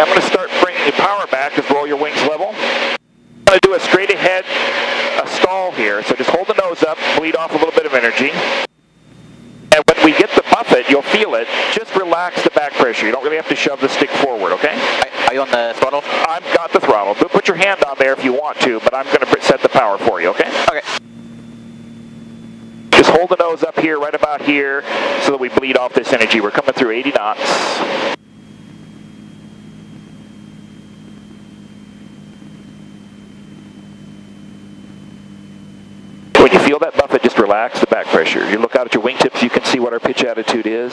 Okay, I'm going to start bringing the power back. Just roll your wings level. I'm going to do a straight ahead stall here. So just hold the nose up, bleed off a little bit of energy. And when we get the buffet, you'll feel it. Just relax the back pressure. You don't really have to shove the stick forward, okay? Are you on the throttle? I've got the throttle. Put your hand on there if you want to, but I'm going to set the power for you, okay? Okay. Just hold the nose up here, right about here, so that we bleed off this energy. We're coming through 80 knots. When you feel that buffet, just relax the back pressure. You look out at your wingtips, you can see what our pitch attitude is.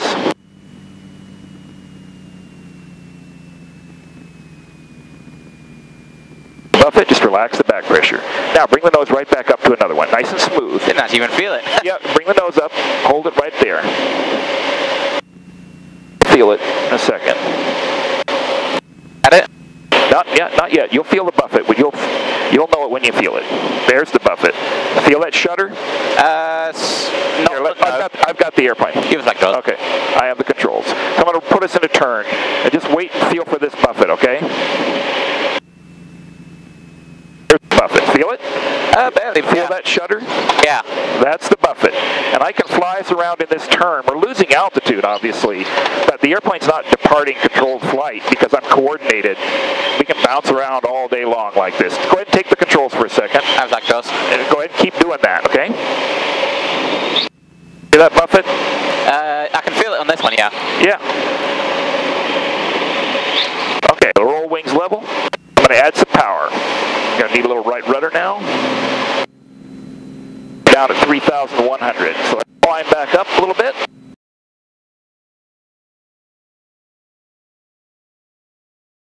Buffet, just relax the back pressure. Now bring the nose right back up to another one, nice and smooth. Did not even feel it. Yeah, bring the nose up, hold it right there. Feel it in a second. Got it? Not yet, not yet. You'll feel the buffet. You'll know it when you feel it. There's the buffet. Feel that shudder? No. Here, I've got the airplane. Give us that control. Okay, I have the controls. So I'm going to put us in a turn, and just wait and feel for this buffet, okay? There's the buffet. Feel it? Barely. Feel that shudder? Yeah. That's the buffet. And I can fly us around in this turn. We're losing altitude, obviously, but the airplane's not departing controlled flight because I'm coordinated. We can bounce around all day long like this. Go ahead and take the controls for a second. How's that, Gus? And go ahead and keep doing that, okay? Hear that buffet? I can feel it on this one, yeah. Yeah. Okay, roll wings level. I'm going to add some power. You're going to need a little right rudder now. Down at 3,100. So climb back up a little bit.